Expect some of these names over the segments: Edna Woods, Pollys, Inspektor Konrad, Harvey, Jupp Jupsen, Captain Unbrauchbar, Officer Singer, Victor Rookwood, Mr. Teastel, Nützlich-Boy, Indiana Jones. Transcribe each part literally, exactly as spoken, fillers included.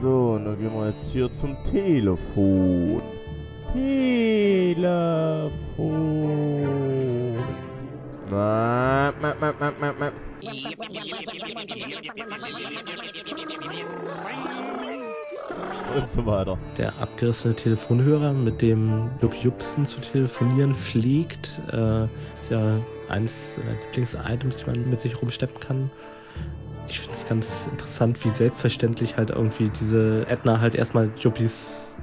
So, und dann gehen wir jetzt hier zum Telefon. Telefon. Ma, ma, ma, ma, ma, ma. Und so weiter. Der abgerissene Telefonhörer, mit dem Jupp Jupsen zu telefonieren pflegt, äh, ist ja eines der Lieblings-Items, die man mit sich rumschleppen kann. Ich finde es ganz interessant, wie selbstverständlich halt irgendwie diese Edna halt erstmal Juppis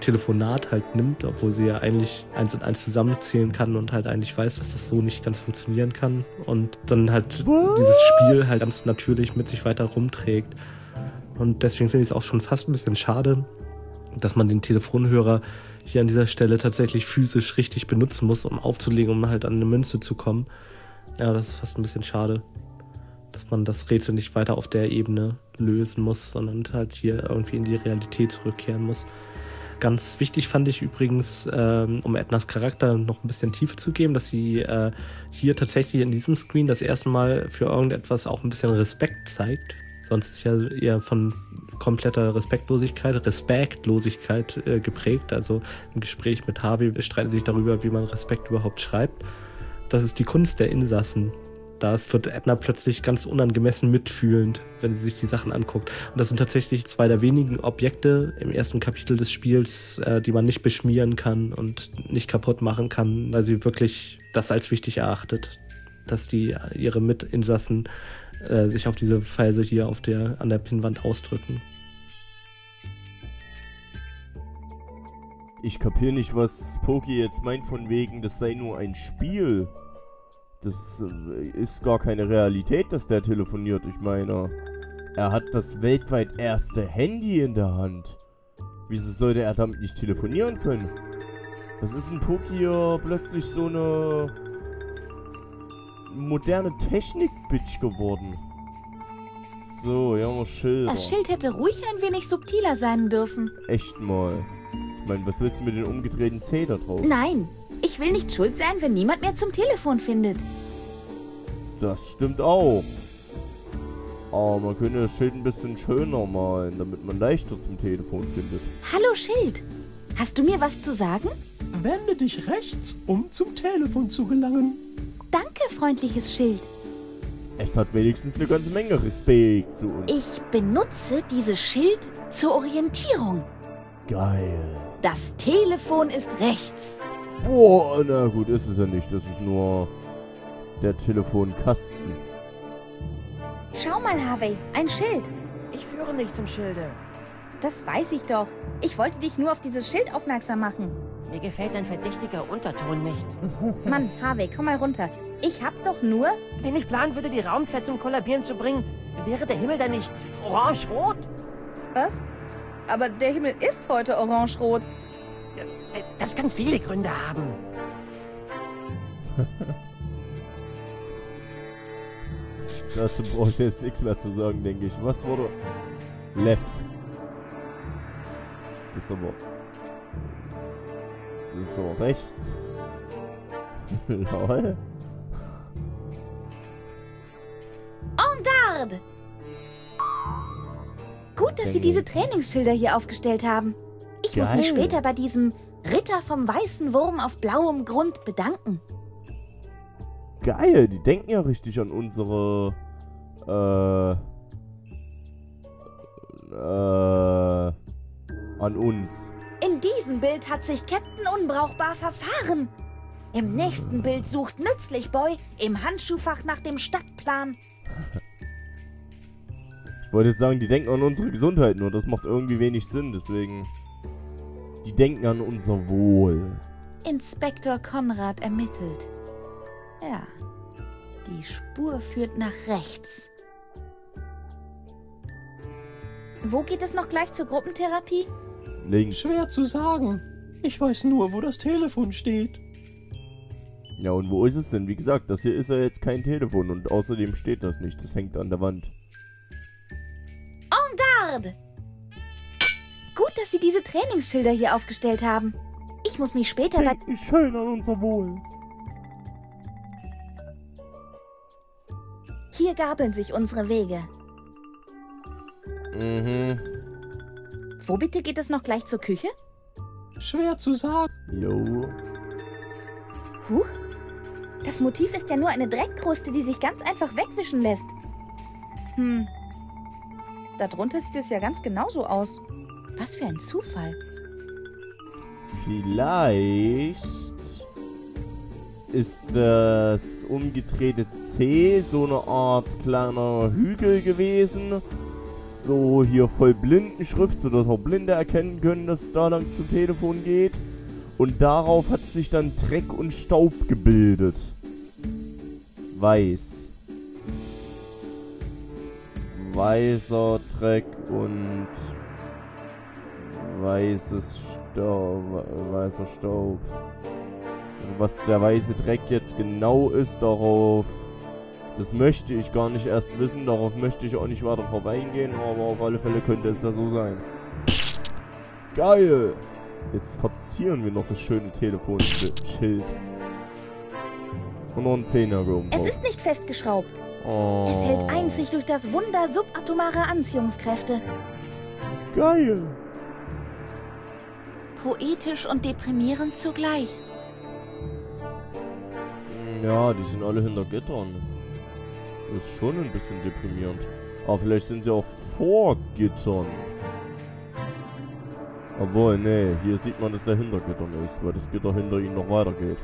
Telefonat halt nimmt, obwohl sie ja eigentlich eins und eins zusammenzählen kann und halt eigentlich weiß, dass das so nicht ganz funktionieren kann und dann halt Was? dieses Spiel halt ganz natürlich mit sich weiter rumträgt. Und deswegen finde ich es auch schon fast ein bisschen schade, dass man den Telefonhörer hier an dieser Stelle tatsächlich physisch richtig benutzen muss, um aufzulegen, um halt an eine Münze zu kommen. Ja, das ist fast ein bisschen schade, dass man das Rätsel nicht weiter auf der Ebene lösen muss, sondern halt hier irgendwie in die Realität zurückkehren muss. Ganz wichtig fand ich übrigens, ähm, um Ednas Charakter noch ein bisschen Tiefe zu geben, dass sie äh, hier tatsächlich in diesem Screen das erste Mal für irgendetwas auch ein bisschen Respekt zeigt. Sonst ist ja eher von kompletter Respektlosigkeit, Respektlosigkeit äh, geprägt. Also im Gespräch mit Harvey streiten sie sich darüber, wie man Respekt überhaupt schreibt. Das ist die Kunst der Insassen. Da wird Edna plötzlich ganz unangemessen mitfühlend, wenn sie sich die Sachen anguckt. Und das sind tatsächlich zwei der wenigen Objekte im ersten Kapitel des Spiels, äh, die man nicht beschmieren kann und nicht kaputt machen kann, weil sie wirklich das als wichtig erachtet, dass die ihre Mitinsassen äh, sich auf diese Weise hier auf der, an der Pinnwand ausdrücken. Ich kapiere nicht, was Spooky jetzt meint von wegen, das sei nur ein Spiel. Das ist gar keine Realität, dass der telefoniert. Ich meine, er hat das weltweit erste Handy in der Hand. Wieso sollte er damit nicht telefonieren können? Das ist ein Pokier plötzlich so eine moderne Technik-Bitch geworden. So, ja, mal Schild. Das Schild hätte ruhig ein wenig subtiler sein dürfen. Echt mal. Ich meine, was willst du mit den umgedrehten Zeh da drauf? Nein. Ich will nicht schuld sein, wenn niemand mehr zum Telefon findet. Das stimmt auch. Aber man könnte das Schild ein bisschen schöner malen, damit man leichter zum Telefon findet. Hallo Schild, hast du mir was zu sagen? Wende dich rechts, um zum Telefon zu gelangen. Danke, freundliches Schild. Es hat wenigstens eine ganze Menge Respekt zu uns. Ich benutze dieses Schild zur Orientierung. Geil. Das Telefon ist rechts. Boah, na gut, ist es ja nicht. Das ist nur der Telefonkasten. Schau mal, Harvey, ein Schild. Ich führe nicht zum Schilde. Das weiß ich doch. Ich wollte dich nur auf dieses Schild aufmerksam machen. Mir gefällt dein verdächtiger Unterton nicht. Mann, Harvey, komm mal runter. Ich hab doch nur... Wenn ich planen würde, die Raumzeit zum Kollabieren zu bringen, wäre der Himmel dann nicht orange-rot? Was? Aber der Himmel ist heute orange-rot. Das kann viele Gründe haben. Dazu brauche ich jetzt nichts mehr zu sagen, denke ich. Was wurde... Left. Das ist aber... Das ist aber rechts. Lol. En garde! Gut, dass Sie diese Trainingsschilder hier aufgestellt haben. Ich muss mich später bei diesem... Ritter vom weißen Wurm auf blauem Grund bedanken. Geil, die denken ja richtig an unsere... Äh... Äh... An uns. In diesem Bild hat sich Captain Unbrauchbar verfahren. Im nächsten Bild sucht Nützlich-Boy im Handschuhfach nach dem Stadtplan. Ich wollte jetzt sagen, die denken an unsere Gesundheit, nur das macht irgendwie wenig Sinn, deswegen... Die denken an unser Wohl. Inspektor Konrad ermittelt. Ja, die Spur führt nach rechts. Wo geht es noch gleich zur Gruppentherapie? Links. Schwer zu sagen. Ich weiß nur, wo das Telefon steht. Ja, und wo ist es denn? Wie gesagt, das hier ist ja jetzt kein Telefon und außerdem steht das nicht. Das hängt an der Wand. En garde! Gut, dass Sie diese Trainingsschilder hier aufgestellt haben. Ich muss mich später bei... Denken schön an unser Wohl. Hier gabeln sich unsere Wege. Mhm. Wo bitte geht es noch gleich zur Küche? Schwer zu sagen. Jo. Huch, das Motiv ist ja nur eine Dreckkruste, die sich ganz einfach wegwischen lässt. Hm, darunter sieht es ja ganz genauso aus. Was für ein Zufall. Vielleicht ist das umgedrehte C so eine Art kleiner Hügel gewesen. So hier voll Blindenschrift, sodass auch Blinde erkennen können, dass es da lang zum Telefon geht. Und darauf hat sich dann Dreck und Staub gebildet. Weiß. Weißer Dreck und weißes Staub. Weißer Staub. Also was der weiße Dreck jetzt genau ist, darauf... Das möchte ich gar nicht erst wissen, darauf möchte ich auch nicht weiter drauf eingehen, aber auf alle Fälle könnte es ja so sein. Geil! Jetzt verzieren wir noch das schöne Telefonschild. Und noch ein Zehner oben drauf. Es ist nicht festgeschraubt. Oh. Es hält einzig durch das Wunder subatomarer Anziehungskräfte. Geil! Poetisch und deprimierend zugleich. Ja, die sind alle hinter Gittern. Ist schon ein bisschen deprimierend. Aber vielleicht sind sie auch vor Gittern. Obwohl, nee, hier sieht man, dass der hinter Gittern ist, weil das Gitter hinter ihnen noch weitergeht.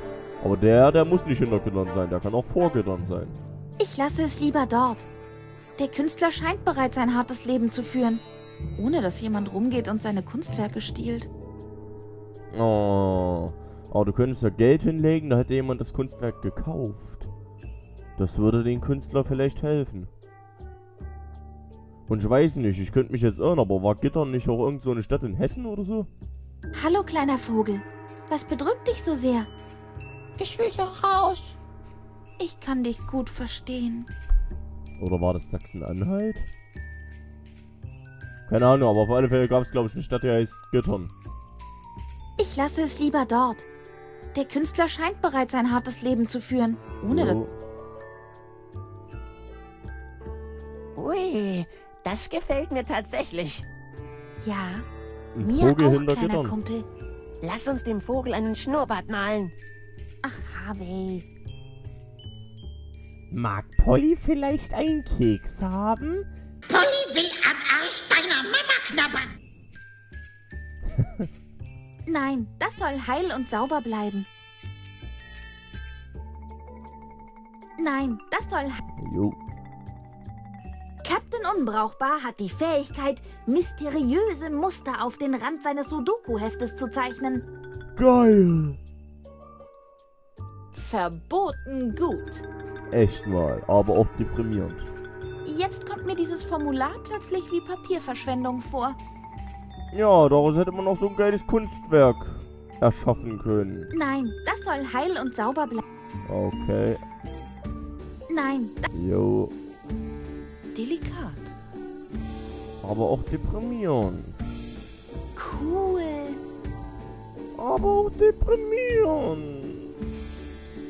Aber der, der muss nicht hinter Gittern sein, der kann auch vor Gittern sein. Ich lasse es lieber dort. Der Künstler scheint bereits ein hartes Leben zu führen, ohne dass jemand rumgeht und seine Kunstwerke stiehlt. Oh, aber du könntest ja Geld hinlegen, da hätte jemand das Kunstwerk gekauft. Das würde den Künstler vielleicht helfen. Und ich weiß nicht, ich könnte mich jetzt irren, aber war Gittern nicht auch irgend so eine Stadt in Hessen oder so? Hallo, kleiner Vogel. Was bedrückt dich so sehr? Ich will hier raus. Ich kann dich gut verstehen. Oder war das Sachsen-Anhalt? Keine Ahnung, aber auf alle Fälle gab es, glaube ich, eine Stadt, die heißt Gittern. Ich lasse es lieber dort. Der Künstler scheint bereits ein hartes Leben zu führen, ohne dass... Ui, das gefällt mir tatsächlich. Ja, mir auch, kleiner Kumpel. Lass uns dem Vogel einen Schnurrbart malen. Ach, Harvey. Mag Polly vielleicht einen Keks haben? Polly will am Arsch deiner Mama knabbern. Nein, das soll heil und sauber bleiben. Nein, das soll... Jo. Captain Unbrauchbar hat die Fähigkeit, mysteriöse Muster auf den Rand seines Sudoku-Heftes zu zeichnen. Geil! Verboten gut. Echt mal, aber auch deprimierend. Jetzt kommt mir dieses Formular plötzlich wie Papierverschwendung vor. Ja, daraus hätte man noch so ein geiles Kunstwerk erschaffen können. Nein, das soll heil und sauber bleiben. Okay. Nein, das... Jo. Delikat. Aber auch deprimierend. Cool. Aber auch deprimierend.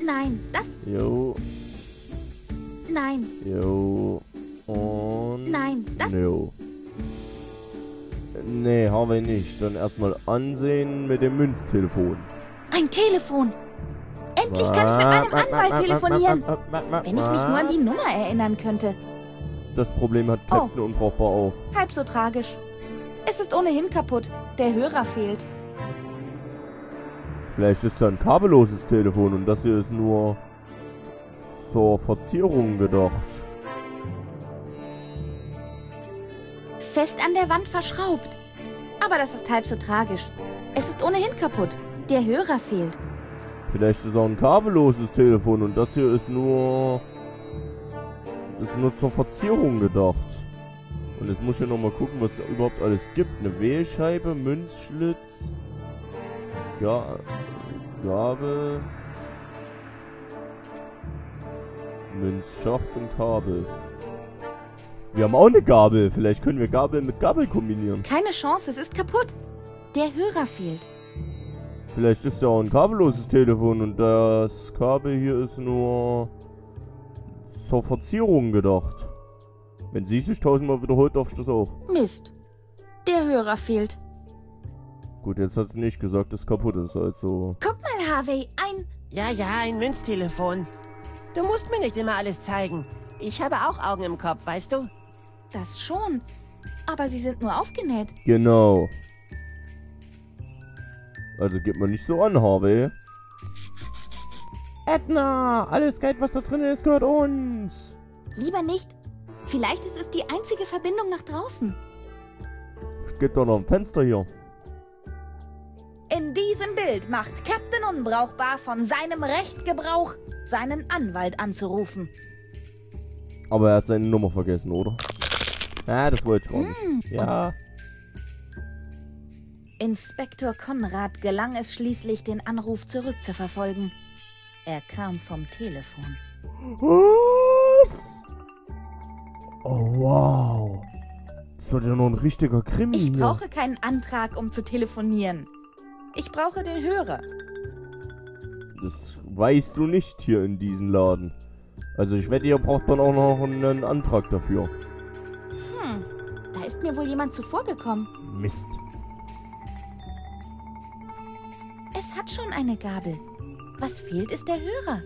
Nein, das... Jo. Nein. Jo. Und... Nein, das... Jo. Nee, haben wir nicht. Dann erstmal ansehen mit dem Münztelefon. Ein Telefon. Endlich kann ich mit meinem Anwalt telefonieren. Wenn ich mich nur an die Nummer erinnern könnte. Das Problem hat Captain Unbrauchbar auch. Halb so tragisch. Es ist ohnehin kaputt. Der Hörer fehlt. Vielleicht ist ja ein kabelloses Telefon und das hier ist nur zur Verzierung gedacht. Fest an der Wand verschraubt. Aber das ist halb so tragisch. Es ist ohnehin kaputt. Der Hörer fehlt. Vielleicht ist auch ein kabelloses Telefon und das hier ist nur... ist nur zur Verzierung gedacht. Und jetzt muss ich noch mal gucken, was es überhaupt alles gibt. Eine Wählscheibe, Münzschlitz, ja, Gabel, Münzschacht und Kabel. Wir haben auch eine Gabel. Vielleicht können wir Gabel mit Gabel kombinieren. Keine Chance, es ist kaputt. Der Hörer fehlt. Vielleicht ist ja auch ein kabelloses Telefon und das Kabel hier ist nur... zur Verzierung gedacht. Wenn sie sich tausendmal wiederholt, darf ich das auch. Mist. Der Hörer fehlt. Gut, jetzt hat sie nicht gesagt, dass es kaputt ist, also... Guck mal, Harvey, ein... Ja, ja, ein Münztelefon. Du musst mir nicht immer alles zeigen. Ich habe auch Augen im Kopf, weißt du? Das schon. Aber sie sind nur aufgenäht. Genau. Also geht man nicht so an, Harvey. Edna, alles Geld, was da drin ist, gehört uns. Lieber nicht. Vielleicht ist es die einzige Verbindung nach draußen. Es gibt doch noch ein Fenster hier. In diesem Bild macht Captain Unbrauchbar von seinem Recht Gebrauch, seinen Anwalt anzurufen. Aber er hat seine Nummer vergessen, oder? Ah, das wollte ich gar nicht. Hm. Ja. Inspektor Konrad gelang es schließlich, den Anruf zurückzuverfolgen. Er kam vom Telefon. Was? Oh, wow. Das wird ja nur ein richtiger Krimi. Ich brauche keinen Antrag, um zu telefonieren. Ich brauche den Hörer. Das weißt du nicht hier in diesem Laden. Also ich wette, hier braucht man auch noch einen Antrag dafür. Hm, da ist mir wohl jemand zuvorgekommen. Mist. Es hat schon eine Gabel. Was fehlt, ist der Hörer.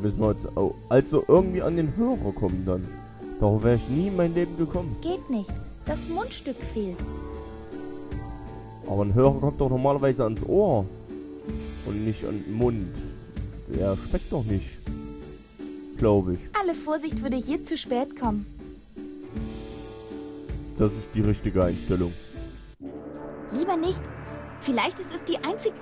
Müssen wir jetzt auch also irgendwie an den Hörer kommen dann. Darauf wäre ich nie in mein Leben gekommen. Geht nicht. Das Mundstück fehlt. Aber ein Hörer kommt doch normalerweise ans Ohr. Und nicht an den Mund. Der schmeckt doch nicht. Glaube ich. Alle Vorsicht würde hier zu spät kommen. Das ist die richtige Einstellung. Lieber nicht. Vielleicht ist es die einzige...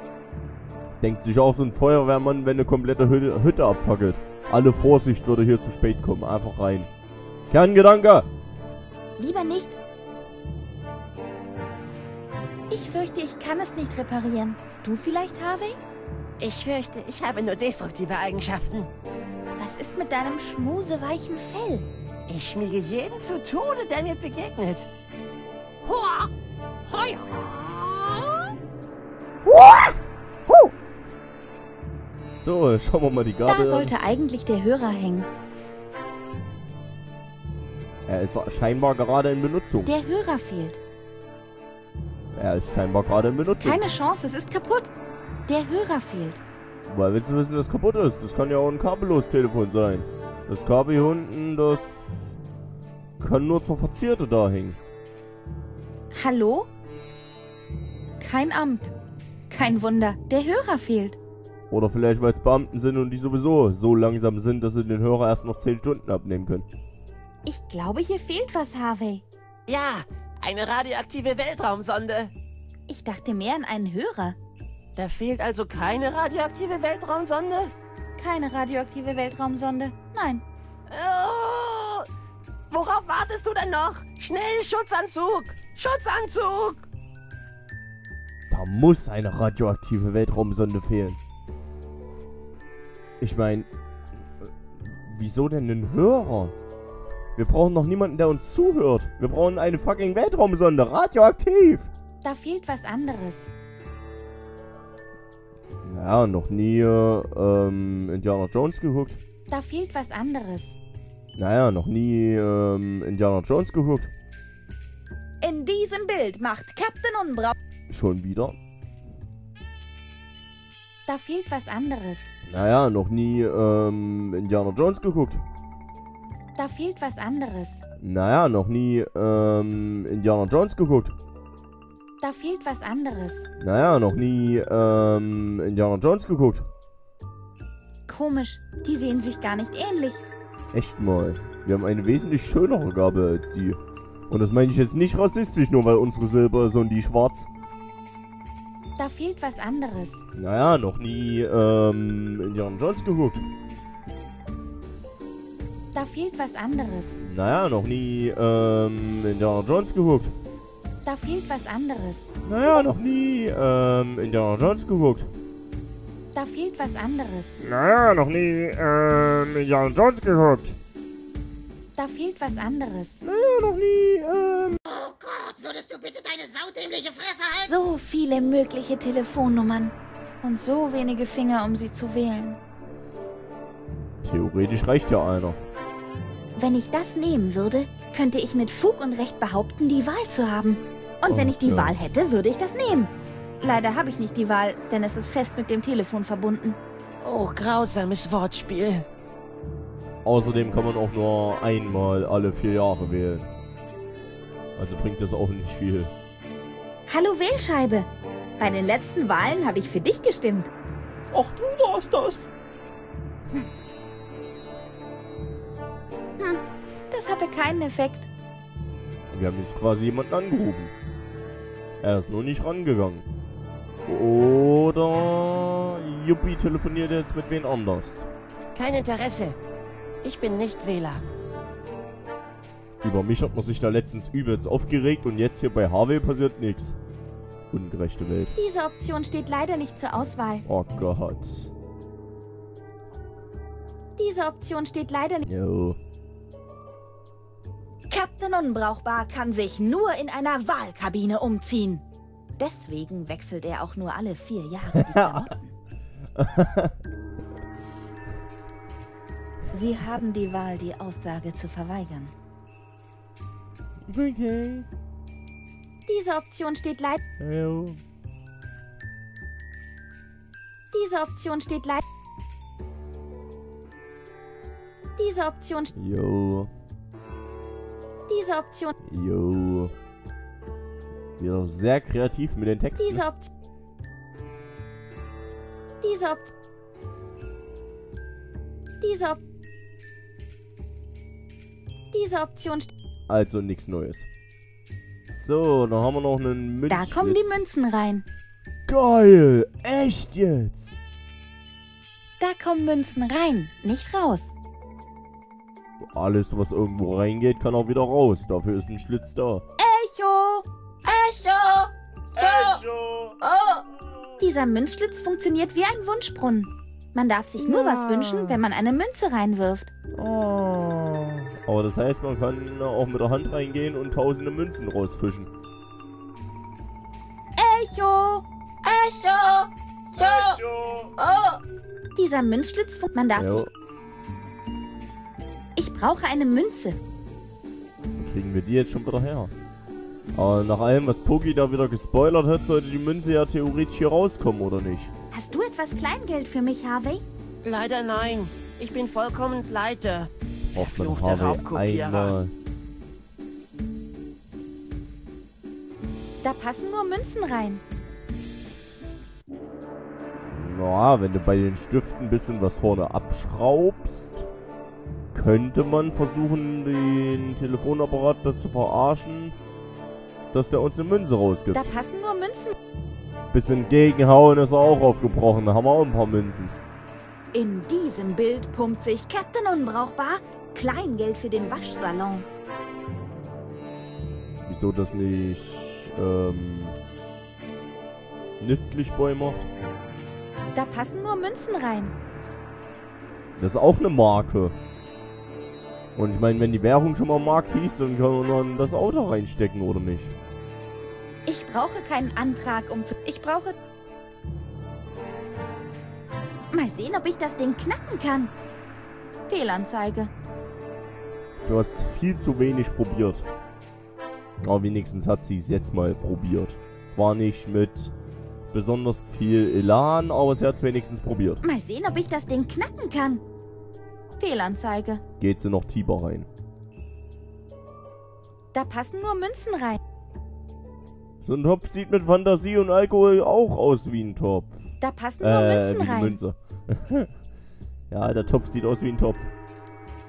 Denkt sich auch so ein Feuerwehrmann, wenn eine komplette Hütte, Hütte abfackelt. Alle Vorsicht würde hier zu spät kommen. Einfach rein. Kerngedanke! Lieber nicht. Ich fürchte, ich kann es nicht reparieren. Du vielleicht, Harvey? Ich fürchte, ich habe nur destruktive Eigenschaften. Was ist mit deinem schmuseweichen Fell? Ich schmiege jeden zu Tode, der mir begegnet. Hoa! Hoi! Hoa! Huh! So, schauen wir mal die Gabel. Da sollte eigentlich der Hörer hängen. Er ist scheinbar gerade in Benutzung. Der Hörer fehlt. Er ist scheinbar gerade in Benutzung. Keine Chance, es ist kaputt. Der Hörer fehlt. Weil willst du wissen, dass es kaputt ist? Das kann ja auch ein kabelloses Telefon sein. Das Kabel hier unten, das kann nur zur Verzierte da hängen. Hallo? Kein Amt. Kein Wunder, der Hörer fehlt. Oder vielleicht, weil es Beamten sind und die sowieso so langsam sind, dass sie den Hörer erst noch zehn Stunden abnehmen können. Ich glaube, hier fehlt was, Harvey. Ja, eine radioaktive Weltraumsonde. Ich dachte mehr an einen Hörer. Da fehlt also keine radioaktive Weltraumsonde? Keine radioaktive Weltraumsonde, nein. Oh, worauf wartest du denn noch? Schnell, Schutzanzug! Schutzanzug! Da muss eine radioaktive Weltraumsonde fehlen. Ich meine, wieso denn einen Hörer? Wir brauchen noch niemanden, der uns zuhört. Wir brauchen eine fucking Weltraumsonde. Radioaktiv. Da fehlt was anderes. Naja, noch nie ähm, Indiana Jones geguckt. Da fehlt was anderes. Naja, noch nie ähm, Indiana Jones geguckt. In diesem Bild macht Captain Unbrauchbar... Schon wieder? Da fehlt was anderes. Naja, noch nie ähm, Indiana Jones geguckt. Da fehlt was anderes. Naja, noch nie ähm, Indiana Jones geguckt. Da fehlt was anderes. Naja, noch nie ähm, Indiana Jones geguckt. Komisch, die sehen sich gar nicht ähnlich. Echt mal, wir haben eine wesentlich schönere Gabel als die. Und das meine ich jetzt nicht rassistisch, nur weil unsere Silber ist und die schwarz. Da fehlt was anderes. Naja, noch nie ähm, Indiana Jones geguckt. Da fehlt was anderes. Naja, noch nie ähm, Indiana Jones geguckt. Da fehlt was anderes. Naja, noch nie ähm, Indiana Jones geguckt. Da fehlt was anderes. Naja, noch nie ähm, Indiana Jones geguckt. Da fehlt was anderes. Naja, noch nie ähm... Oh Gott, würdest du bitte deine saudämliche Fresse halten? So viele mögliche Telefonnummern und so wenige Finger, um sie zu wählen. Theoretisch reicht ja einer. Wenn ich das nehmen würde, könnte ich mit Fug und Recht behaupten, die Wahl zu haben. Und oh, wenn ich die ja. Wahl hätte, würde ich das nehmen. Leider habe ich nicht die Wahl, denn es ist fest mit dem Telefon verbunden. Oh, grausames Wortspiel. Außerdem kann man auch nur einmal alle vier Jahre wählen. Also bringt das auch nicht viel. Hallo Wählscheibe. Bei den letzten Wahlen habe ich für dich gestimmt. Ach, du warst das. Hm. Hm, das hatte keinen Effekt. Wir haben jetzt quasi jemanden angerufen. Er ist nur nicht rangegangen. Oder Juppie telefoniert jetzt mit wem anders. Kein Interesse. Ich bin nicht Wähler. Über mich hat man sich da letztens übelst aufgeregt und jetzt hier bei Harvey passiert nichts. Ungerechte Welt. Diese Option steht leider nicht zur Auswahl. Oh Gott. Diese Option steht leider nicht... No. Captain Unbrauchbar kann sich nur in einer Wahlkabine umziehen. Deswegen wechselt er auch nur alle vier Jahre die Klamotten. Sie haben die Wahl, die Aussage zu verweigern. Okay. Diese Option steht leid. Hello. Diese Option steht leid. Diese Option. Jo. Diese Option. Jo. Wir sind sehr kreativ mit den Texten. Diese Option. Diese Option. Diese Option. Diese Option. Also nichts Neues. So, dann haben wir noch einen Münzschlitz. Da kommen die Münzen rein. Geil! Echt jetzt? Da kommen Münzen rein, nicht raus. Alles, was irgendwo reingeht, kann auch wieder raus. Dafür ist ein Schlitz da. Echo! Echo! Echo! Oh! Dieser Münzschlitz funktioniert wie ein Wunschbrunnen. Man darf sich nur ja. was wünschen, wenn man eine Münze reinwirft. Oh. Aber das heißt, man kann auch mit der Hand reingehen und tausende Münzen rausfischen. Echo! Echo! Echo! Oh! Dieser Münzschlitz funktioniert. Man darf ja. sich... Ich brauche eine Münze. Kriegen wir die jetzt schon wieder her? Aber nach allem, was Poki da wieder gespoilert hat, sollte die Münze ja theoretisch hier rauskommen, oder nicht? Hast du etwas Kleingeld für mich, Harvey? Leider nein. Ich bin vollkommen pleite. Verfluchter Raubkopierer. Da passen nur Münzen rein. Na, wenn du bei den Stiften ein bisschen was vorne abschraubst, könnte man versuchen, den Telefonapparat dazu verarschen, dass der uns eine Münze rausgibt. Da passen nur Münzen. Bisschen gegenhauen ist er auch aufgebrochen. Da haben wir auch ein paar Münzen. In diesem Bild pumpt sich Captain Unbrauchbar Kleingeld für den Waschsalon. Wieso das nicht ähm, Nützlich-Boy macht? Da passen nur Münzen rein. Das ist auch eine Marke. Und ich meine, wenn die Währung schon mal Mark hieß, dann kann man das Auto reinstecken, oder nicht? Ich brauche keinen Antrag, um zu... Ich brauche... Mal sehen, ob ich das Ding knacken kann. Fehlanzeige. Du hast viel zu wenig probiert. Aber wenigstens hat sie es jetzt mal probiert. Zwar nicht mit besonders viel Elan, aber sie hat es wenigstens probiert. Mal sehen, ob ich das Ding knacken kann. Fehlanzeige. Geht sie noch tiefer rein? Da passen nur Münzen rein. So ein Topf sieht mit Fantasie und Alkohol auch aus wie ein Topf. Da passen nur äh, Münzen rein. Münze. Ja, der Topf sieht aus wie ein Topf.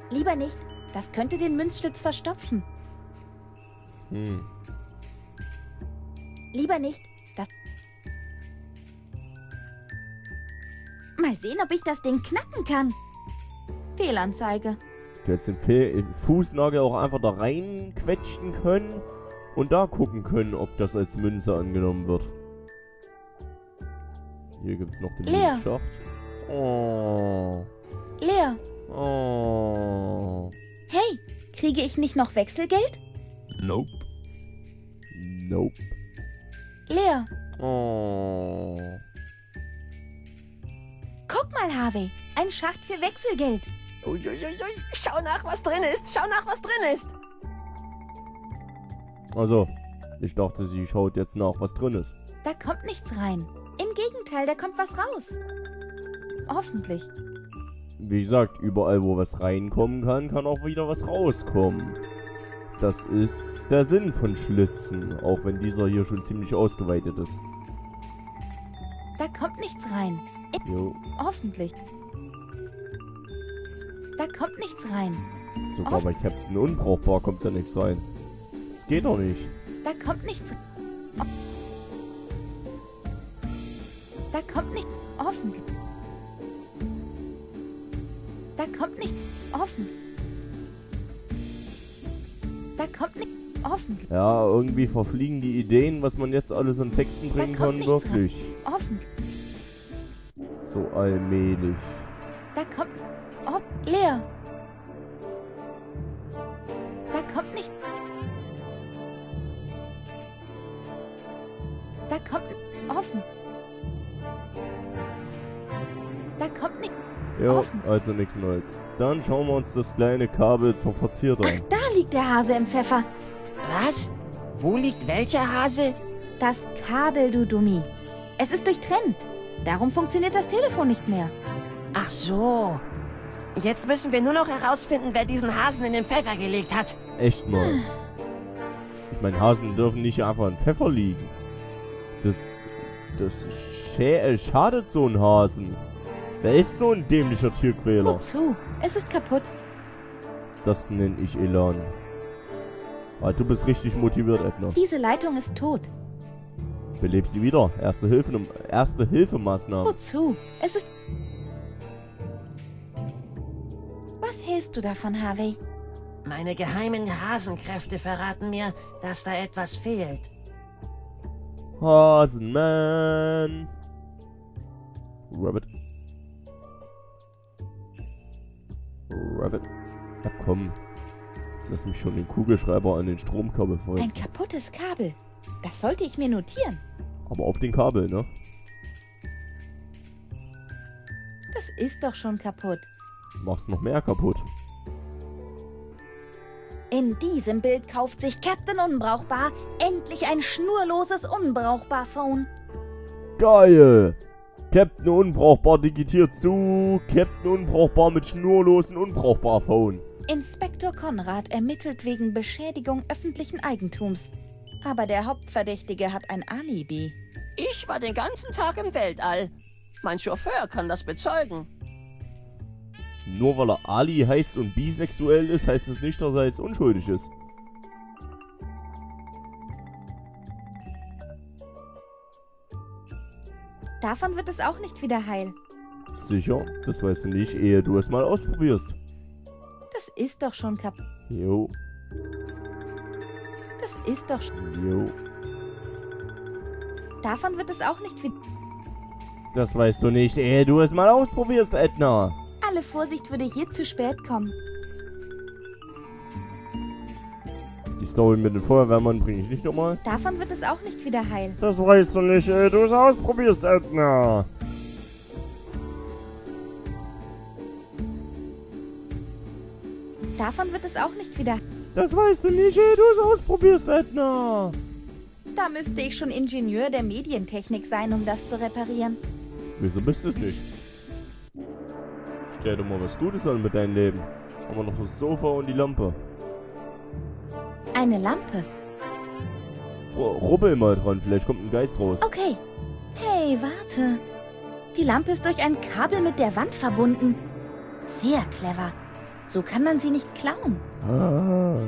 Lieber nicht. Das könnte den Münzschlitz verstopfen. Hm. Lieber nicht. Das. Mal sehen, ob ich das Ding knacken kann. Fehlanzeige. Du hättest den, Fe den Fußnagel auch einfach da reinquetschen können und da gucken können, ob das als Münze angenommen wird. Hier gibt es noch den Leer. Münzschacht. Oh. Leer. Oh. Hey, kriege ich nicht noch Wechselgeld? Nope. Nope. Leer. Oh. Guck mal, Harvey. Ein Schacht für Wechselgeld. Uiuiui, schau nach, was drin ist. Schau nach, was drin ist. Also, ich dachte, sie schaut jetzt nach, was drin ist. Da kommt nichts rein. Im Gegenteil, da kommt was raus. Hoffentlich. Wie gesagt, überall, wo was reinkommen kann, kann auch wieder was rauskommen. Das ist der Sinn von Schlitzen, auch wenn dieser hier schon ziemlich ausgeweitet ist. Da kommt nichts rein. Jo. Hoffentlich. Da kommt nichts rein. Sogar Hoff bei Captain Unbrauchbar kommt da nichts rein. Das geht doch nicht. Da kommt nichts. Da kommt nicht. Hoffentlich. Da kommt nicht. Hoffen. Da kommt nicht. Hoffentlich. Ja, irgendwie verfliegen die Ideen, was man jetzt alles an Texten bringen kann, wirklich. Hoffentlich. So allmählich. Da kommt. Hoff. Leer. Da kommt nicht. Da kommt offen. Da kommt nicht. Ja, also nichts Neues. Dann schauen wir uns das kleine Kabel zur Verzierter an. Ach, da liegt der Hase im Pfeffer. Was? Wo liegt welcher Hase? Das Kabel, du Dummi. Es ist durchtrennt. Darum funktioniert das Telefon nicht mehr. Ach so. Jetzt müssen wir nur noch herausfinden, wer diesen Hasen in den Pfeffer gelegt hat. Echt mal. Hm. Ich meine, Hasen dürfen nicht einfach in Pfeffer liegen. Das, das schä schadet so ein Hasen. Wer ist so ein dämlicher Tierquäler? Wozu? Es ist kaputt. Das nenne ich Elan. Ah, du bist richtig motiviert, Edna. Diese Leitung ist tot. Beleb sie wieder. Erste Hilfe, Erste Hilfemaßnahmen. Wozu? Es ist... Was hältst du davon, Harvey? Meine geheimen Hasenkräfte verraten mir, dass da etwas fehlt. Hasenman. Rabbit. Rabbit. Ach komm. Jetzt lass mich schon den Kugelschreiber an den Stromkabel folgen. Ein kaputtes Kabel. Das sollte ich mir notieren. Aber auf den Kabel, ne? Das ist doch schon kaputt. Mach's noch mehr kaputt. In diesem Bild kauft sich Captain Unbrauchbar endlich ein schnurloses Unbrauchbar-Phone. Geil! Captain Unbrauchbar digitiert zu. Captain Unbrauchbar mit schnurlosen Unbrauchbar-Phone. Inspektor Konrad ermittelt wegen Beschädigung öffentlichen Eigentums. Aber der Hauptverdächtige hat ein Alibi. Ich war den ganzen Tag im Weltall. Mein Chauffeur kann das bezeugen. Nur weil er Ali heißt und bisexuell ist, heißt es nicht, dass er jetzt unschuldig ist. Davon wird es auch nicht wieder heil. Sicher? Das weißt du nicht, ehe du es mal ausprobierst. Das ist doch schon kap... Jo. Das ist doch schon... Jo. Davon wird es auch nicht wieder... Das weißt du nicht, ehe du es mal ausprobierst, Edna. Alle Vorsicht würde hier zu spät kommen. Die Story mit dem Feuerwehrmann bringe ich nicht nochmal. Davon wird es auch nicht wieder heil. Das weißt du nicht, ey. Du es ausprobierst, Edna. Davon wird es auch nicht wieder... Das weißt du nicht, ey. Du es ausprobierst, Edna. Da müsste ich schon Ingenieur der Medientechnik sein, um das zu reparieren. Wieso bist du es nicht? Stell dir mal was Gutes an mit deinem Leben. Haben wir noch das Sofa und die Lampe. Eine Lampe? Rubbel mal dran, vielleicht kommt ein Geist raus. Okay. Hey, warte. Die Lampe ist durch ein Kabel mit der Wand verbunden. Sehr clever. So kann man sie nicht klauen. Ah,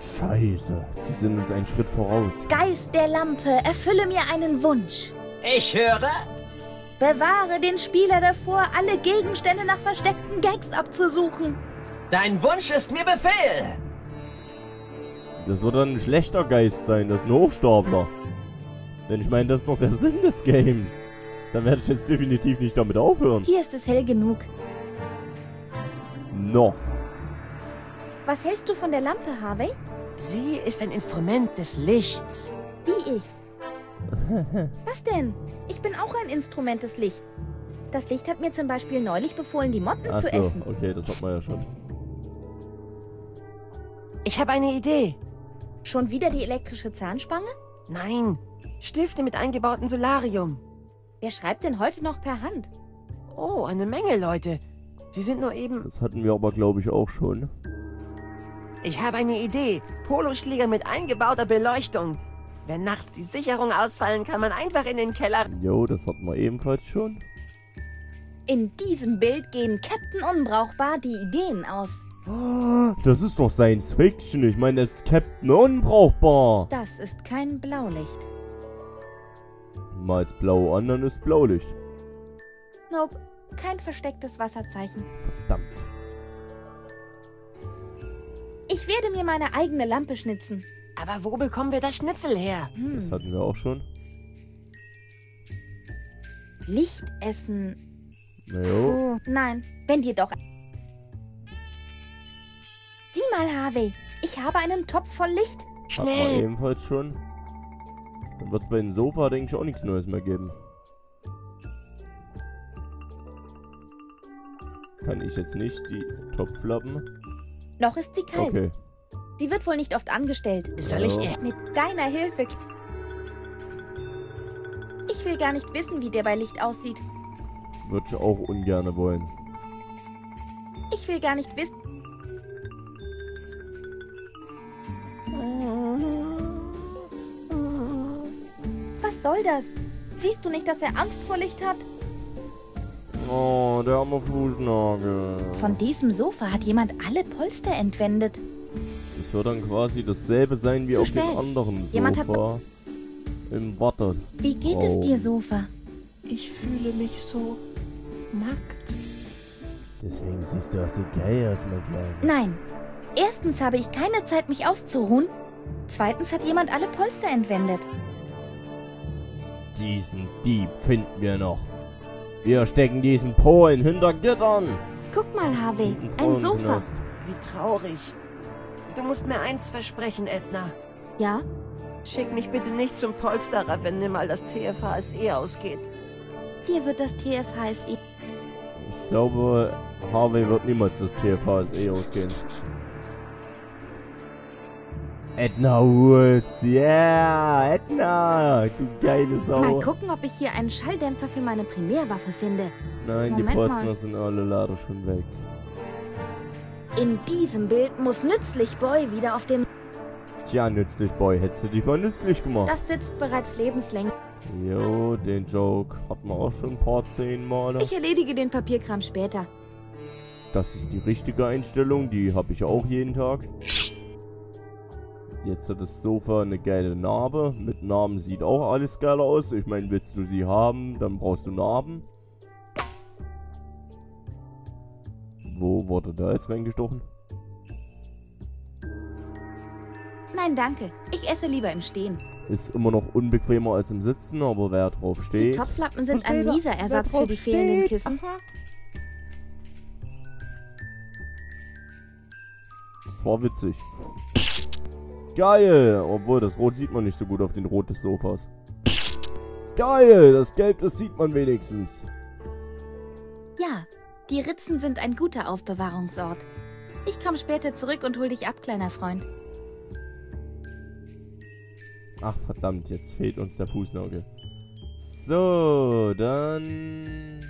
scheiße. Die sind uns einen Schritt voraus. Geist der Lampe, erfülle mir einen Wunsch. Ich höre... Bewahre den Spieler davor, alle Gegenstände nach versteckten Gags abzusuchen. Dein Wunsch ist mir Befehl. Das wird dann ein schlechter Geist sein, das ist ein Hochstapler. Denn ich meine, das ist doch der Sinn des Games. Dann werde ich jetzt definitiv nicht damit aufhören. Hier ist es hell genug. Noch. Was hältst du von der Lampe, Harvey? Sie ist ein Instrument des Lichts. Wie ich. Was denn? Ich bin auch ein Instrument des Lichts. Das Licht hat mir zum Beispiel neulich befohlen, die Motten Ach zu so. essen. Okay, das hat man ja schon. Ich habe eine Idee. Schon wieder die elektrische Zahnspange? Nein, Stifte mit eingebautem Solarium. Wer schreibt denn heute noch per Hand? Oh, eine Menge Leute. Sie sind nur eben... Das hatten wir aber, glaube ich, auch schon. Ich habe eine Idee. Poloschläger mit eingebauter Beleuchtung. Wenn nachts die Sicherungen ausfallen, kann man einfach in den Keller... Jo, das hatten wir ebenfalls schon. In diesem Bild gehen Captain Unbrauchbar die Ideen aus. Das ist doch Science Fiction. Ich meine, das ist Captain Unbrauchbar. Das ist kein Blaulicht. Mal ist blau an, dann ist Blaulicht. Nope, kein verstecktes Wasserzeichen. Verdammt. Ich werde mir meine eigene Lampe schnitzen. Aber wo bekommen wir das Schnitzel her? Hm. Das hatten wir auch schon. Licht essen. Naja. Nein, wenn dir doch... Sieh mal, Harvey, ich habe einen Topf voll Licht. Schnell. Hat man ebenfalls schon. Dann wird es bei dem Sofa, denke ich, auch nichts Neues mehr geben. Kann ich jetzt nicht die Topflappen? Noch ist sie kalt. Okay. Sie wird wohl nicht oft angestellt. Soll ich ihr? Mit deiner Hilfe. Ich will gar nicht wissen, wie der bei Licht aussieht. Würde ich auch ungerne wollen. Ich will gar nicht wissen. Was soll das? Siehst du nicht, dass er Angst vor Licht hat? Oh, der arme Fußnagel. Von diesem Sofa hat jemand alle Polster entwendet. Das wird dann quasi dasselbe sein wie Zu auf spät. dem anderen Sofa. Jemand hat im Watte. Wie geht oh. es dir, Sofa? Ich fühle mich so nackt. Deswegen siehst du auch so geil aus, mein Kleiner. Nein. Erstens habe ich keine Zeit, mich auszuruhen. Zweitens hat jemand alle Polster entwendet. Diesen Dieb finden wir noch. Wir stecken diesen Polen hinter Gittern. Guck mal, Harvey, ein Sofa. Wie traurig. Du musst mir eins versprechen, Edna. Ja? Schick mich bitte nicht zum Polsterer, wenn nimmer mal das T F H S E ausgeht. Dir wird das T F H S E... Ich glaube, Harvey wird niemals das T F H S E ausgehen. Edna Woods, yeah, Edna, du geile Sau. Mal gucken, ob ich hier einen Schalldämpfer für meine Primärwaffe finde. Nein, Moment, die Potsner sind alle leider schon weg. In diesem Bild muss Nützlich-Boy wieder auf dem... Tja, Nützlich-Boy, hättest du dich mal nützlich gemacht. Das sitzt bereits lebenslänglich. Jo, den Joke hat man auch schon ein paar zehn Male. Ich erledige den Papierkram später. Das ist die richtige Einstellung, die habe ich auch jeden Tag. Jetzt hat das Sofa eine geile Narbe. Mit Narben sieht auch alles geil aus. Ich meine, willst du sie haben, dann brauchst du Narben. Wo wurde da jetzt reingestochen? Nein, danke. Ich esse lieber im Stehen. Ist immer noch unbequemer als im Sitzen, aber wer drauf steht... Die Topflappen sind ein mieser Ersatz für die fehlenden Kissen. Aha. Das war witzig. Geil! Obwohl, das Rot sieht man nicht so gut auf den Rot des Sofas. Geil! Das Gelb, das sieht man wenigstens. Ja, die Ritzen sind ein guter Aufbewahrungsort. Ich komme später zurück und hol dich ab, kleiner Freund. Ach verdammt, jetzt fehlt uns der Fußnagel. So, dann...